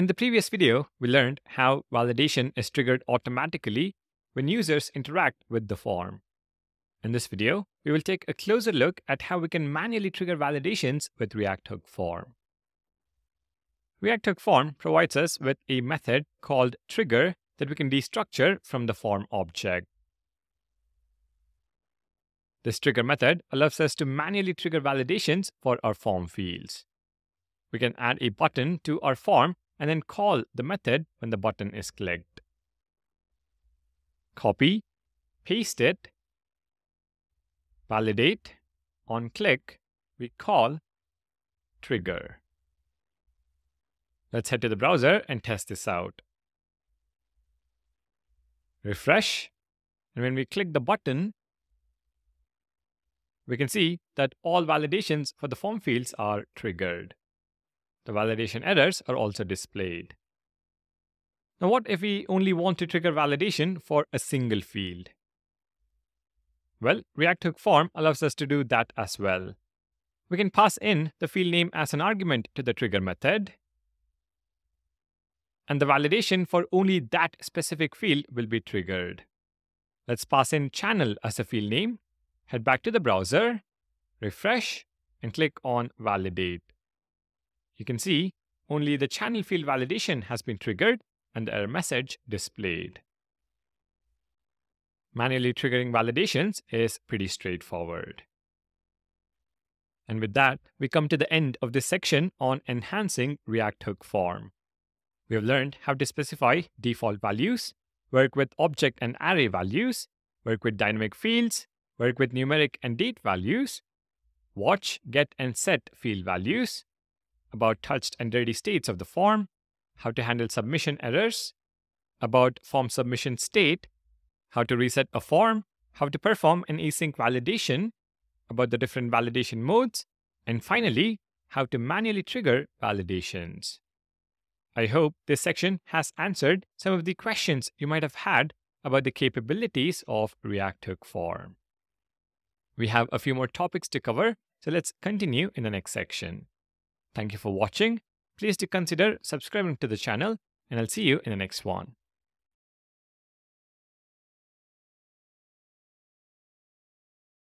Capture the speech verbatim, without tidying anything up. In the previous video, we learned how validation is triggered automatically when users interact with the form. In this video, we will take a closer look at how we can manually trigger validations with React Hook Form. React Hook Form provides us with a method called trigger that we can destructure from the form object. This trigger method allows us to manually trigger validations for our form fields. We can add a button to our form and then call the method when the button is clicked. Copy, paste it, validate, on click, we call trigger. Let's head to the browser and test this out. Refresh, and when we click the button, we can see that all validations for the form fields are triggered. The validation errors are also displayed. Now, what if we only want to trigger validation for a single field? Well, React Hook Form allows us to do that as well. We can pass in the field name as an argument to the trigger method, and the validation for only that specific field will be triggered. Let's pass in channel as a field name. Head back to the browser, refresh, and click on validate. You can see only the channel field validation has been triggered and the error message displayed. Manually triggering validations is pretty straightforward. And with that, we come to the end of this section on enhancing React Hook Form. We have learned how to specify default values, work with object and array values, work with dynamic fields, work with numeric and date values, watch, get, and set field values, about touched and dirty states of the form, how to handle submission errors, about form submission state, how to reset a form, how to perform an async validation, about the different validation modes, and finally, how to manually trigger validations. I hope this section has answered some of the questions you might have had about the capabilities of React Hook Form. We have a few more topics to cover, so let's continue in the next section. Thank you for watching. Please do consider subscribing to the channel, and I'll see you in the next one.